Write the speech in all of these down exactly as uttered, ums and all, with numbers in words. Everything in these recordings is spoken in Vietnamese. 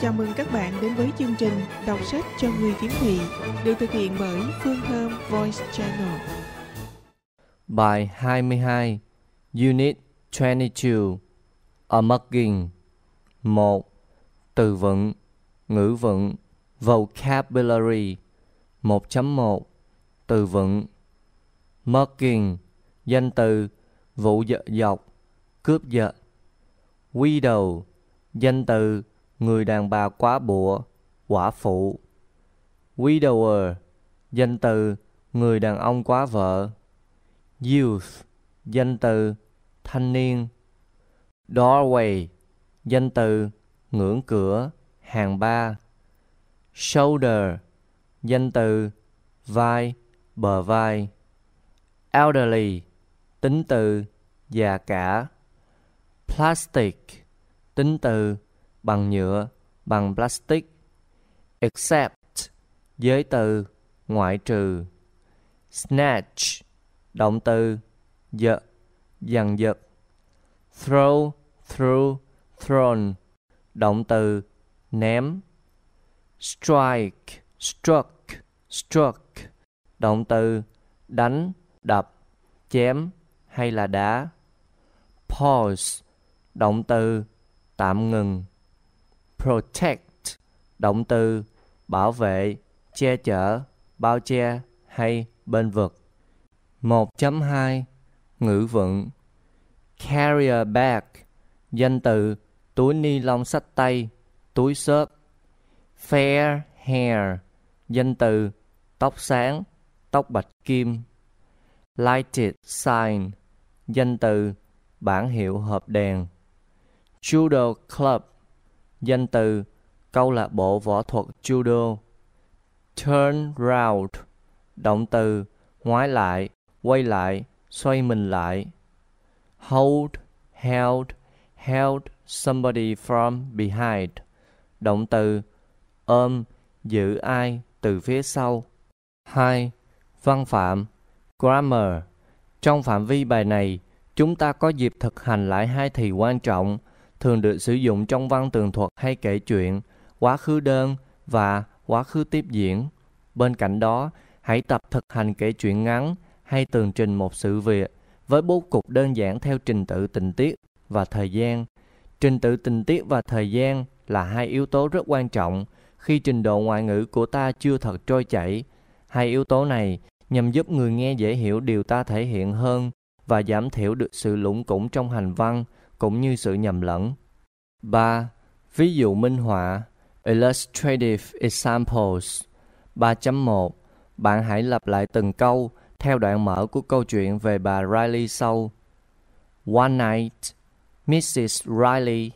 Chào mừng các bạn đến với chương trình Đọc sách cho người khiếm thị được thực hiện bởi Phuong Thom Voice Channel. Bài hai mươi hai, Unit hai mươi hai, A Mugging. Một, từ vựng, ngữ vựng, vocabulary. Một chấm một, từ vựng. Mugging, danh từ, vụ dợ dọc, cướp giật. Widow, danh từ, người đàn bà quá bụa, quả phụ. Widower, danh từ, người đàn ông quá vợ. Youth, danh từ, thanh niên. Doorway, danh từ, ngưỡng cửa, hàng ba. Shoulder, danh từ, vai, bờ vai. Elderly, tính từ, già cả. Plastic, tính từ, bằng nhựa, bằng plastic. Except, giới từ, ngoại trừ. Snatch, động từ, giật, giằng giật. Throw, through, thrown, động từ, ném. Strike, struck, struck, động từ, đánh, đập, chém hay là đá. Pause, động từ, tạm ngừng. Protect, động từ, bảo vệ, che chở, bao che hay bên vực. Một chấm hai, ngữ vựng. Carrier bag, danh từ, túi ni lông xách tay, túi xốp. Fair hair, danh từ, tóc sáng, tóc bạch kim. Lighted sign, danh từ, bảng hiệu hộp đèn. Judo club, danh từ, câu lạc bộ võ thuật judo. Turn round, động từ, ngoái lại, quay lại, xoay mình lại. Hold, held, held somebody from behind, động từ, ôm, giữ ai từ phía sau. Hai, văn phạm, grammar. Trong phạm vi bài này, chúng ta có dịp thực hành lại hai thì quan trọng thường được sử dụng trong văn tường thuật hay kể chuyện, quá khứ đơn và quá khứ tiếp diễn. Bên cạnh đó, hãy tập thực hành kể chuyện ngắn hay tường trình một sự việc với bố cục đơn giản theo trình tự tình tiết và thời gian. Trình tự tình tiết và thời gian là hai yếu tố rất quan trọng khi trình độ ngoại ngữ của ta chưa thật trôi chảy. Hai yếu tố này nhằm giúp người nghe dễ hiểu điều ta thể hiện hơn và giảm thiểu được sự lủng củng trong hành văn cũng như sự nhầm lẫn. ba. Ví dụ minh họa, illustrative examples. ba chấm một. Bạn hãy lặp lại từng câu theo đoạn mở của câu chuyện về bà Riley sau. One night, Missus Riley,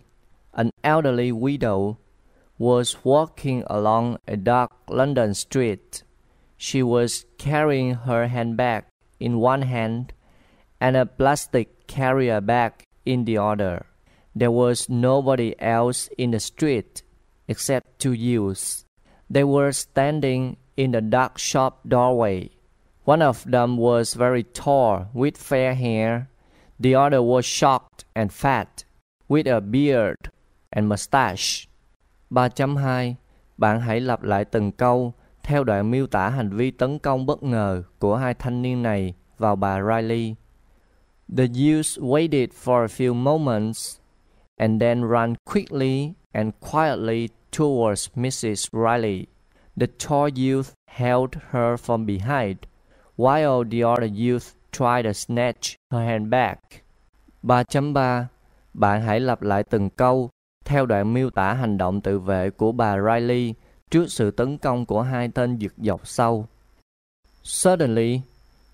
an elderly widow, was walking along a dark London street. She was carrying her handbag in one hand and a plastic carrier bag in the other. There was nobody else in the street except two youths. They were standing in the dark shop doorway. One of them was very tall with fair hair. The other was short and fat with a beard and mustache. ba chấm hai. Bạn hãy lặp lại từng câu theo đoạn miêu tả hành vi tấn công bất ngờ của hai thanh niên này vào bà Riley. The youths waited for a few moments and then ran quickly and quietly towards Missus Riley. The tall youth held her from behind, while the other youth tried to snatch her handbag. ba chấm ba. Bạn hãy lặp lại từng câu theo đoạn miêu tả hành động tự vệ của bà Riley trước sự tấn công của hai tên giật dọc sau. Suddenly,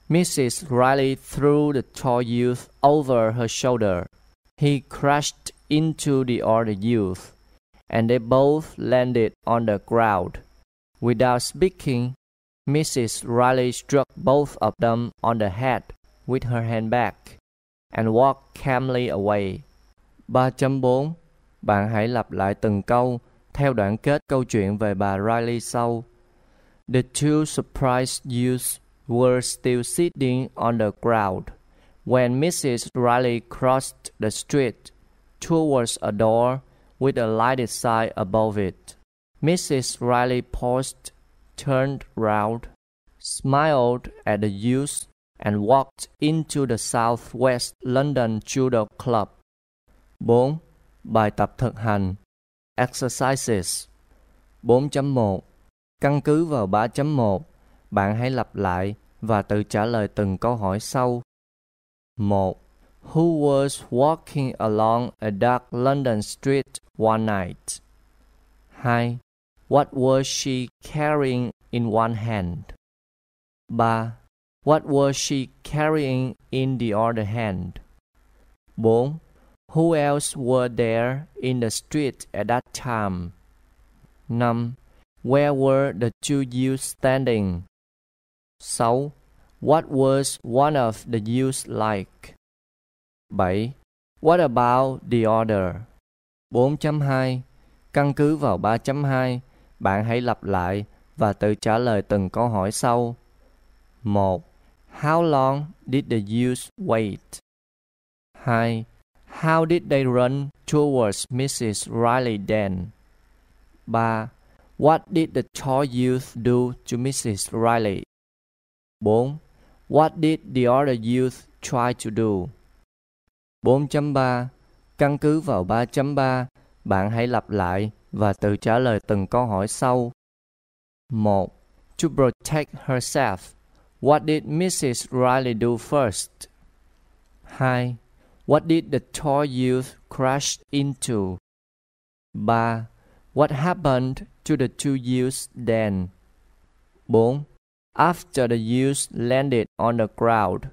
Missus Riley threw the tall youth over her shoulder. He crashed into the other youth, and they both landed on the ground. Without speaking, Missus Riley struck both of them on the head with her handbag and walked calmly away. ba chấm bốn. Bạn hãy lặp lại từng câu theo đoạn kết câu chuyện về bà Riley sau. The two surprised youths were still sitting on the ground when Missus Riley crossed the street towards a door with a lighted sign above it. Missus Riley paused, turned round, smiled at the youth, and walked into the Southwest London Judo Club. four. Bài tập thực hành Exercises bốn chấm một. Căn cứ vào ba chấm một, bạn hãy lặp lại và tự trả lời từng câu hỏi sau. một. Who was walking along a dark London street one night? hai. What was she carrying in one hand? ba. What was she carrying in the other hand? four. Who else were there in the street at that time? five. Where were the two youths standing? six. What was one of the youths like? seven. What about the other? bốn chấm hai. Căn cứ vào ba chấm hai, bạn hãy lặp lại và tự trả lời từng câu hỏi sau. một. How long did the youths wait? hai. How did they run towards Missus Riley then? ba. What did the tall youth do to Missus Riley? four. What did the other youth try to do? bốn chấm ba. Căn cứ vào ba chấm ba, bạn hãy lặp lại và tự trả lời từng câu hỏi sau. một. To protect herself, what did Missus Riley do first? hai. What did the tall youth crash into? three. What happened to the two youths then? four. After the youths landed on the ground,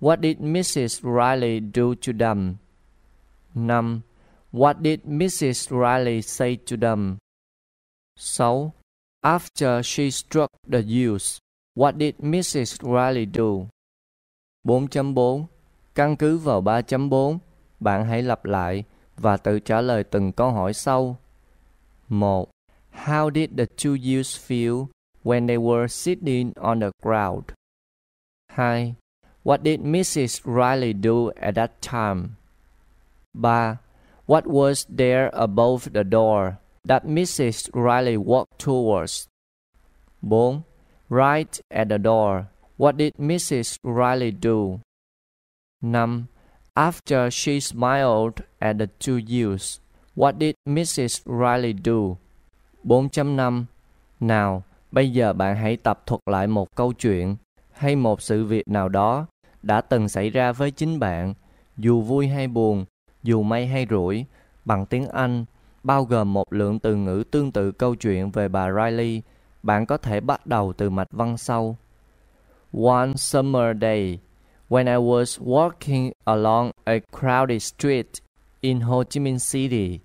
what did Missus Riley do to them? five. What did Missus Riley say to them? six. After she struck the youths, what did Missus Riley do? bốn chấm bốn. Căn cứ vào ba chấm bốn, bạn hãy lặp lại và tự trả lời từng câu hỏi sau. một. How did the two youths feel when they were sitting on the ground? hai. What did Missus Riley do at that time? ba. What was there above the door that Missus Riley walked towards? four. Right at the door, what did Missus Riley do? five. After she smiled at the two youths, what did Missus Riley do? bốn chấm năm. Nào, bây giờ bạn hãy tập thuật lại một câu chuyện hay một sự việc nào đó đã từng xảy ra với chính bạn, dù vui hay buồn, dù may hay rủi, bằng tiếng Anh, bao gồm một lượng từ ngữ tương tự câu chuyện về bà Riley. Bạn có thể bắt đầu từ mạch văn sau. One summer day, when I was walking along a crowded street in Ho Chi Minh City,